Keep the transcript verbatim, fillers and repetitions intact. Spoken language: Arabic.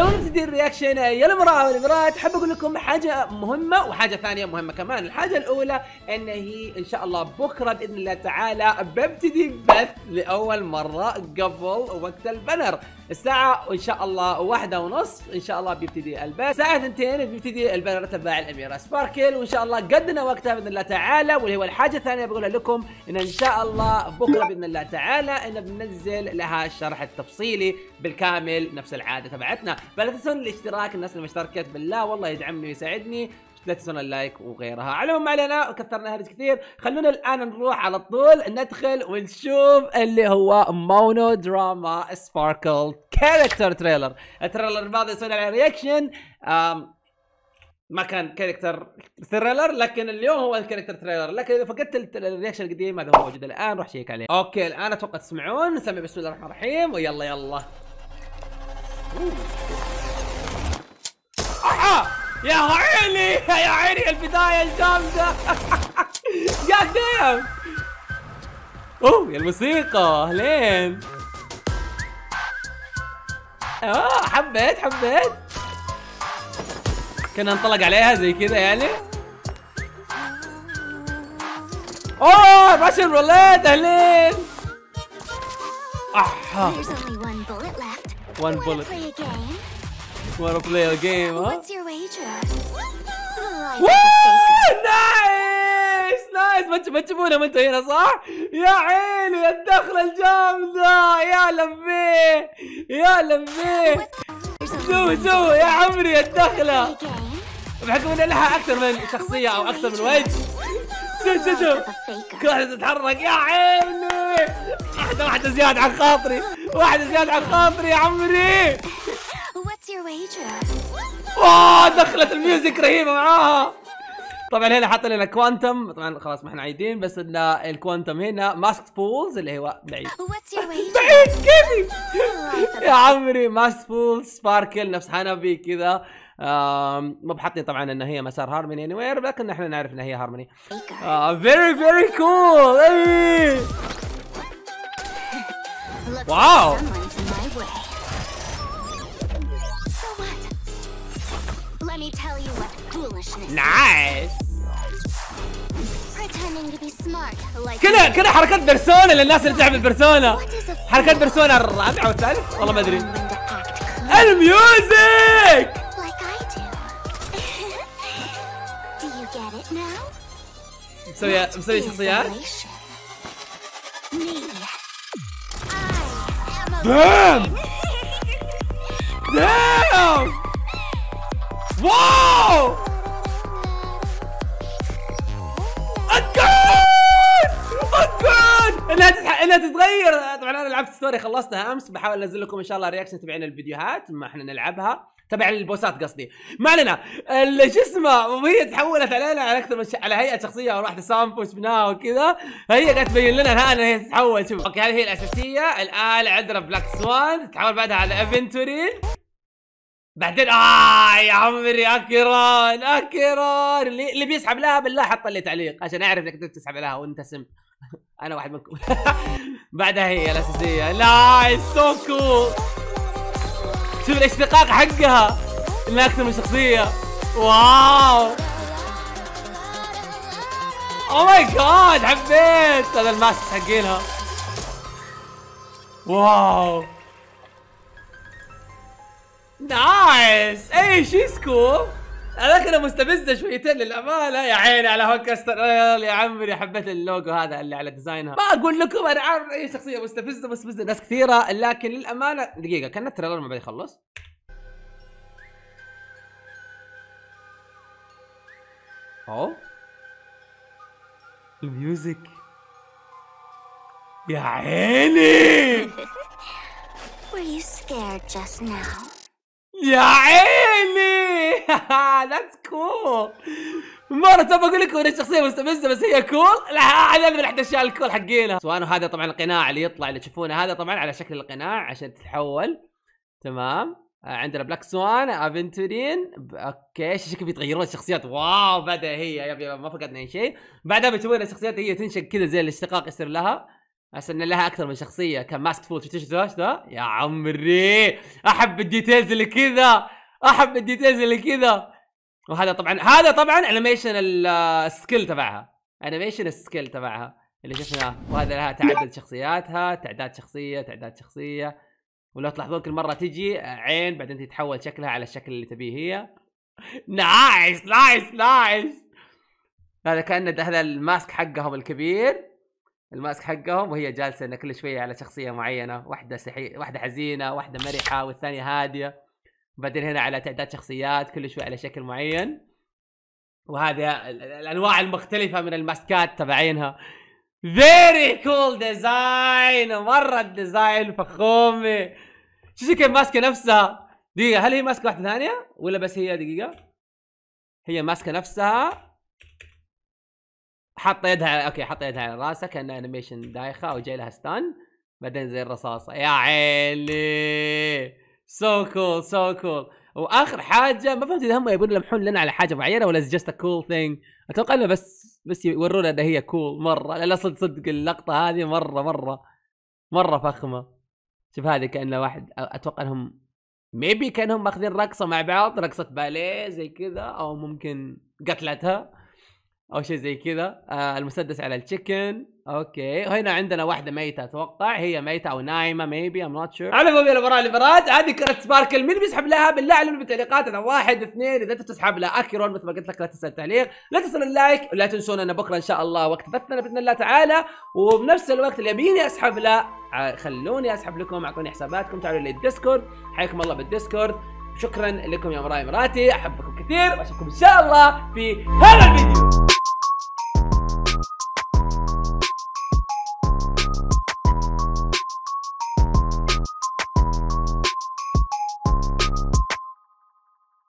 قبل ما تبدي الرياكشن يا المراه والمرات حاب اقول لكم حاجه مهمه وحاجه ثانيه مهمه كمان. الحاجه الاولى ان هي ان شاء الله بكره باذن الله تعالى ببتدي بث لاول مره قبل وقت البنر الساعه وان شاء الله واحدة ونصف ان شاء الله بيبتدي البث، الساعه اثنتين بيبتدي البنر تبع الاميره سباركل، وان شاء الله قدنا وقتها باذن الله تعالى. واللي هو الحاجه الثانيه بقولها لكم ان ان شاء الله بكره باذن الله تعالى ان بننزل لها الشرح التفصيلي بالكامل نفس العاده تبعتنا. فلا تنسون الاشتراك الناس اللي ما اشتركت بالله والله يدعمني ويساعدني، لا تنسون اللايك وغيرها. علمهم علينا وكثرنا هرج كثير، خلونا الان نروح على طول ندخل ونشوف اللي هو مونو دراما سباركل كاركتر تريلر. التريلر الماضي سوينا عليه رياكشن ما كان كاركتر تريلر، لكن اليوم هو الكاركتر تريلر، لكن اذا فقدت الرياكشن القديم هذا هو موجود الان روح شيك عليه. اوكي الان اتوقع تسمعون، نسمي بسم الله الرحمن الرحيم ويلا يلا. أحا! يا عيني يا عيني البداية الجامدة قدام. اوه يا الموسيقى اهلين. اه حبيت حبيت كنا نطلق عليها زي كذا يعني. اوه راشن روليت اهلين. احا One bullet. Wanna play a game, huh? What's your wager? Woo! Nice! Nice! ما ما تجيبونها ما انتوا هنا صح؟ يا عيني يا الدخلة الجامدة يا لميه يا لميه. سوي سوي يا عمري يا الدخلة. بحكم ان لها اكثر من شخصية او اكثر من وجه. شوف شوف شوف كل واحدة تتحرك يا عيني. واحدة واحدة زيادة عن خاطري. واحدة زيادة عن خاطري يا عمري. اوه دخلت الميوزك رهيبة معاها. طبعا هنا حاط لنا كوانتم، طبعا خلاص ما احنا عايدين، بس ان الكوانتم هنا ماسك فولز اللي هو بعيد بعيد كذي يا عمري. ماسك فولز سباركل نفس حنبي كذا. مو بحطني طبعا ان هي مسار هارموني اني وير، لكن احنا نعرف ان هي هارموني. فيري فيري كول. واو نايس. كذا كذا حركات بيرسونا للناس اللي تلعب البيرسونا، حركات بيرسونا الرابع والثالث والله ما ادري. الميوزك مسوي مسوي شخصيات. دام دام واو أتكون أتكون انها تتح... انها تتغير. طبعا انا لعبت ستوري خلصتها امس، بحاول انزل لكم ان شاء الله رياكشن تبعين الفيديوهات ما احنا نلعبها تبع البوسات قصدي. ما علينا شو اسمه، وهي تحولت علينا على اكثر من ش... على هيئه شخصيه او واحده سامبو شفناها وكذا، هي قاعده تبين لنا الان هي تتحول. شوف اوكي هذه هي الاساسيه، الان عندنا بلاك سوان تتحول بعدها على انفنتوري، بعدين آه يا عمري أكيران أكيران اللي, اللي بيسحب لها بالله حط لي تعليق عشان أعرف إنك أنت تسحب لها وأنت سم أنا واحد منكم بعدها هي الأساسية. نايس سو كول. شوف الاشتقاق حقها إنها أكثر من شخصية. واو أو ماي جاد حبيت هذا الماسك حقينها. واو نايس. اي شيز كول. انا مستفزه شويتين للامانه يا عيني على هوكستر يا عمري. حبيت اللوجو هذا اللي على ديزاينها. ما اقول لكم انا عارف اي شخصيه مستفزه مستفزه ناس كثيره، لكن للامانه دقيقه كان التريلر ما بيخلص. اوه الميوزك يا عيني. Were you scared just now? يا عيني ذاتس كول. مرة تبغى اقول لكم ان الشخصية مستفزة بس هي كول. لا هذا من احد الاشياء الكول حقينها. سواء هذا طبعا القناع اللي يطلع اللي تشوفونه هذا طبعا على شكل القناع عشان تتحول. تمام عندنا بلاك سوان افنتورين. اوكي شكل بيتغيرون الشخصيات. واو بعدها هي ما فقدنا اي شيء. بعدها بتشوفون الشخصيات هي تنشق كذا زي الاشتقاق يصير لها. بس ان لها اكثر من شخصيه. كان ماسك فول، شفت ايش ذا؟ يا عمري احب الديتيلز اللي كذا، احب الديتيلز اللي كذا. وهذا طبعا هذا طبعا انيميشن السكيل تبعها، انيميشن السكيل تبعها اللي شفناه. وهذا لها تعدد شخصياتها، تعداد شخصيه تعداد شخصيه. ولو تلاحظون كل مره تجي عين بعدين تتحول شكلها على الشكل اللي تبيه هي. نايس نايس نايس. هذا كأنه هذا الماسك حقهم الكبير، الماسك حقهم، وهي جالسه انه كل شويه على شخصيه معينه، واحده سحي... واحده حزينه، واحده مرحه، والثانيه هاديه. وبعدين هنا على تعداد شخصيات كل شويه على شكل معين. وهذه الانواع المختلفه من الماسكات تبعينها. فيري كول ديزاين، مره الديزاين فخومه. شو شكل ماسكه نفسها؟ دقيقه، هل هي ماسكه واحده ثانيه ولا بس هي؟ دقيقه، هي ماسكه نفسها، حاطه يدها، اوكي حاطه يدها على راسها كانها انيميشن دايخه او جاي لها ستان، بعدين زي الرصاصه. يا عيني سو كول سو كول. واخر حاجه ما فهمت اذا هم يبون يلمحون لنا على حاجه معينه ولا جست ا كول ثينج. اتوقع انه بس بس يورونا ان هي كول cool مره، لان صدق صدق اللقطه هذه مره مره مره فخمه. شوف هذه كانه واحد، اتوقع انهم ميبي كانهم ماخذين رقصه مع بعض، رقصه باليه زي كذا، او ممكن قتلتها او شيء زي كذا. آه المسدس على التشيكن، اوكي. وهنا عندنا واحده ميته، اتوقع هي ميته او نايمه ميبي، ام نوت شور. على الموبايل المباراه اللي فرات هذه كره سباركل، مين بيسحب لها؟ بالله عليك بالتعليقات، اذا واحد اثنين، اذا انت بتسحب لها اكيرون مثل ما قلت لك لا تنسى التعليق، لا تنسون اللايك، ولا تنسونا بكره ان شاء الله وقت بثنا باذن الله تعالى. وبنفس الوقت اللي يبيني اسحب له خلوني اسحب لكم، اعطوني حساباتكم، تعالوا للديسكورد، حياكم الله بالديسكورد. شكرا لكم يا مراي مراتي، احبكم كثير واشوفكم ان شاء الله في هذا الفيديو.